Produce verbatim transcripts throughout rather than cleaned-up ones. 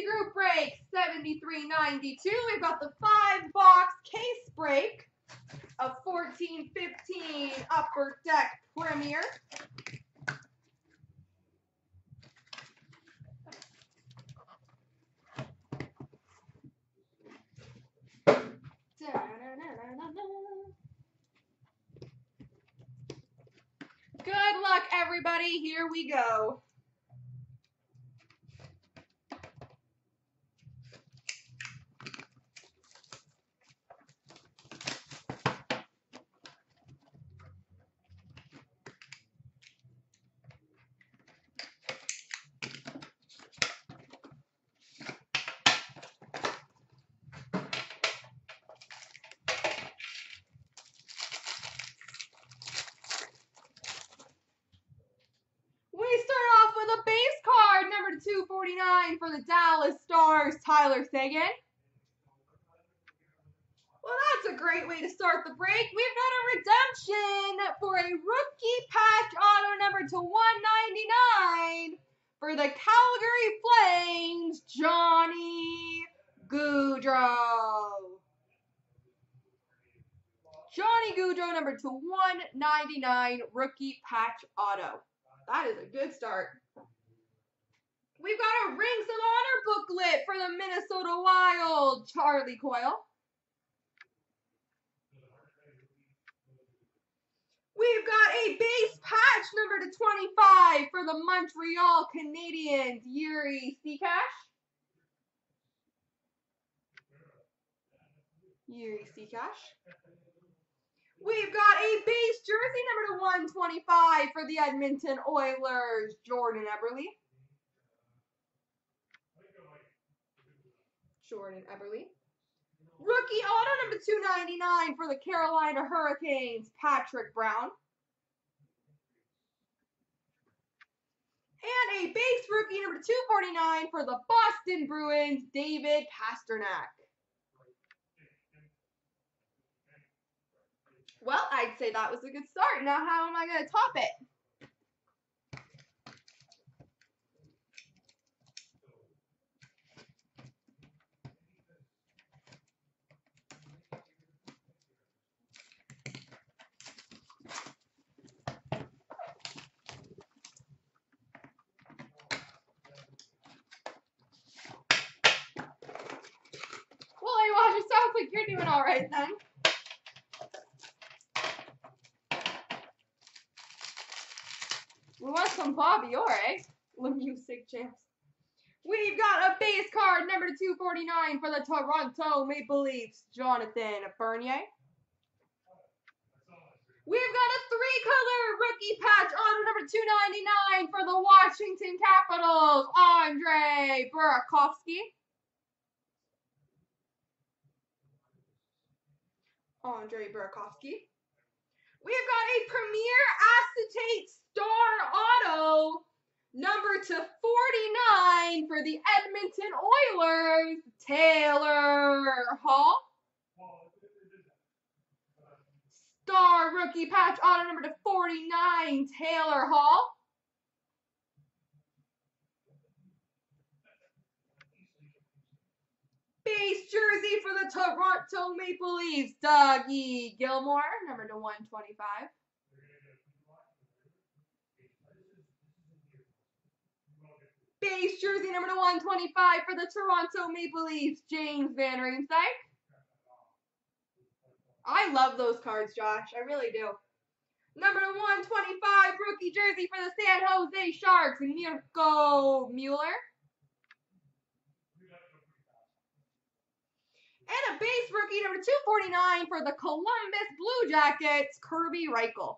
Breezy Group break, seventy-three ninety-two. We've got the five-box case break of fourteen fifteen Upper Deck Premier. Good luck, everybody. Here we go. two forty-nine for the Dallas Stars, Tyler Seguin. Well, that's a great way to start the break. We've got a redemption for a rookie patch auto number to one ninety-nine for the Calgary Flames, Johnny Gaudreau. Johnny Gaudreau number to one ninety-nine rookie patch auto. That is a good start. We've got a Rings of Honor booklet for the Minnesota Wild, Charlie Coyle. We've got a base patch number to twenty-five for the Montreal Canadiens, Yuri Seacash. Yuri Seacash. We've got a base jersey number to one twenty-five for the Edmonton Oilers, Jordan Eberle. Jordan Eberle. Rookie auto number two ninety-nine for the Carolina Hurricanes, Patrick Brown. And a base rookie number two forty-nine for the Boston Bruins, David Pastrnak. Well, I'd say that was a good start. Now how am I going to top it? You're doing all right then. We want some Bobby Orr, eh? Music champs. We've got a base card number two forty-nine for the Toronto Maple Leafs, Jonathan Bernier. We've got a three-color rookie patch auto number two ninety-nine for the Washington Capitals, Andre Burakovsky. Andre Burakovsky. We've got a Premier Acetate Star Auto, number to forty-nine for the Edmonton Oilers, Taylor Hall. Star Rookie Patch Auto, number to forty-nine, Taylor Hall. Base jersey for the Toronto Maple Leafs, Dougie Gilmore, number to one twenty-five. Base jersey number to one twenty-five for the Toronto Maple Leafs, James Van Riemsdyk. I love those cards, Josh. I really do. Number to one twenty-five, rookie jersey for the San Jose Sharks, Mirko Mueller. And a base rookie number two forty-nine for the Columbus Blue Jackets, Kirby Reichel.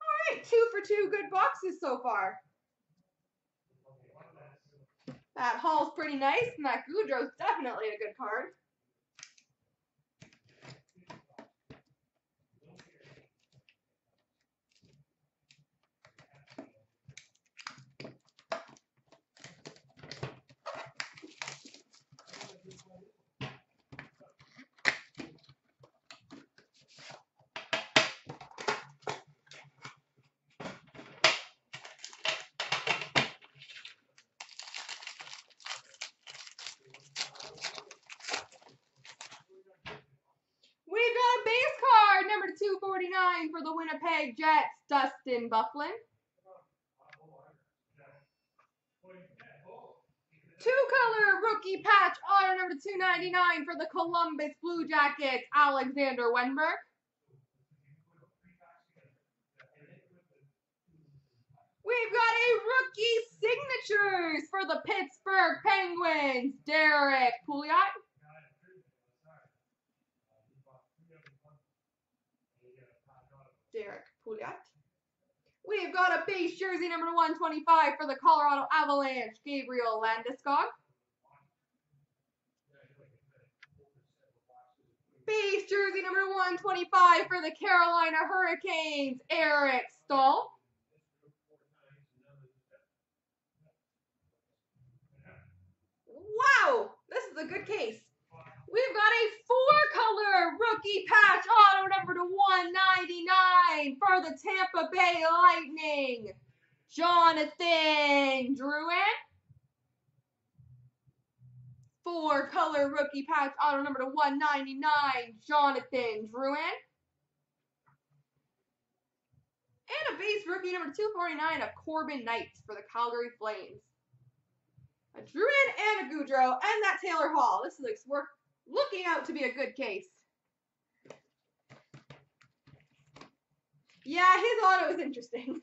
All right, two for two good boxes so far. That Hall's pretty nice, and that Gaudreau's definitely a good card. for the Winnipeg Jets, Dustin Byfuglien. Two-color rookie patch, auto number two ninety-nine for the Columbus Blue Jackets, Alexander Wenberg. We've got a rookie signatures for the Pittsburgh Penguins, Derek Pouliot. Derek Pouliot. We've got a base jersey number one twenty-five for the Colorado Avalanche, Gabriel Landeskog. Base jersey number one twenty-five for the Carolina Hurricanes, Eric Staal. Wow, this is a good case. We've got a four-color rookie patch auto number to one ninety-nine for the Tampa Bay Lightning, Jonathan Drouin. Four-color rookie patch auto number to one ninety-nine, Jonathan Drouin. And a base rookie number two forty-nine of Corbin Knights for the Calgary Flames. A Drouin and a Gaudreau and that Taylor Hall. This is like work looking out to be a good case. Yeah, his auto is interesting.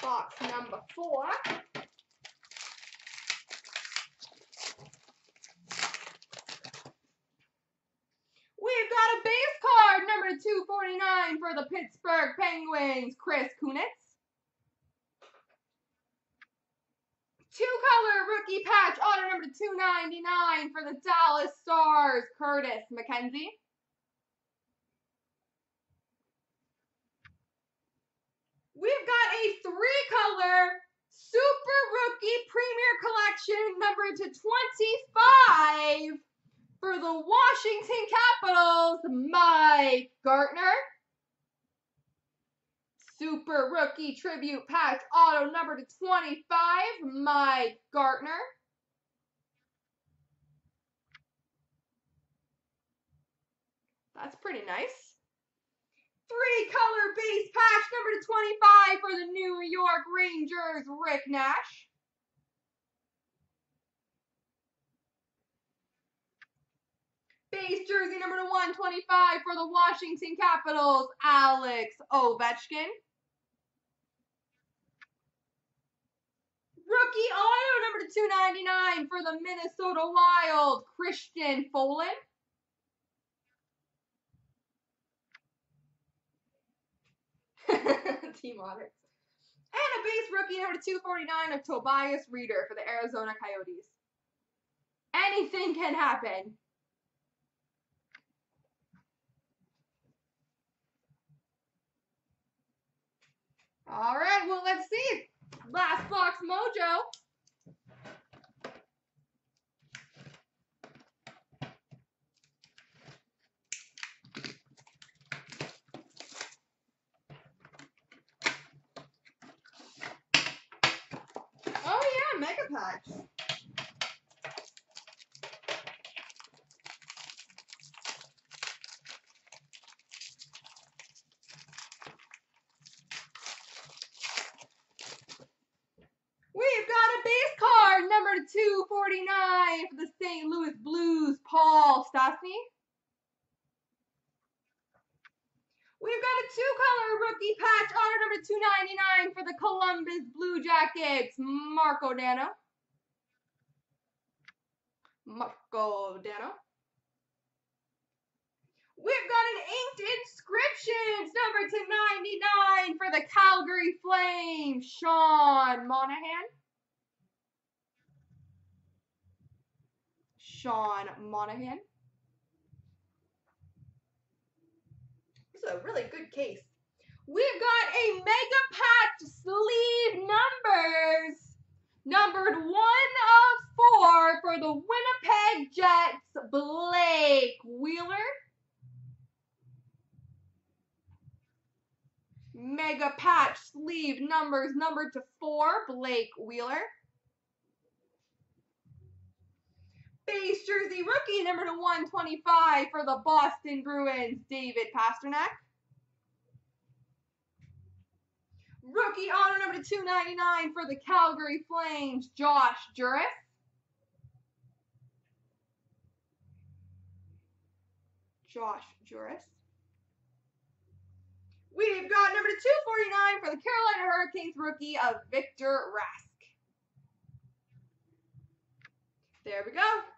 Box number four. two forty-nine for the Pittsburgh Penguins, Chris Kunitz. Two-color rookie patch, auto number two ninety-nine for the Dallas Stars, Curtis McKenzie. We've got a three-color Super Rookie Premier Collection number two twenty-five. For the Washington Capitals, Mike Gartner. Super Rookie Tribute Patch Auto number to twenty-five, Mike Gartner. That's pretty nice. Three-color base patch number to twenty-five for the New York Rangers, Rick Nash. Base jersey number to one twenty-five for the Washington Capitals, Alex Ovechkin. Rookie auto number to two ninety-nine for the Minnesota Wild, Christian Folin. Team Otters. And a base rookie number to two forty-nine of Tobias Reeder for the Arizona Coyotes. Anything can happen. All right, well, let's see. Last box mojo. Oh, yeah, mega patch. two forty-nine for the Saint Louis Blues, Paul Stastny. We've got a two-color rookie patch, auto number two ninety-nine for the Columbus Blue Jackets, Marco Dano. Marco Dano. We've got an inked inscriptions, number two ninety-nine for the Calgary Flames, Sean Monahan. Sean Monahan. This is a really good case. We've got a mega patch sleeve numbers, numbered one of four for the Winnipeg Jets, Blake Wheeler. mega patch sleeve numbers numbered to four, Blake Wheeler. Base jersey rookie number to one twenty-five for the Boston Bruins, David Pastrnak. Rookie auto number to two ninety-nine for the Calgary Flames, Josh Jurys. Josh Jurys. We've got number to two forty-nine for the Carolina Hurricanes rookie of Victor Rask. There we go.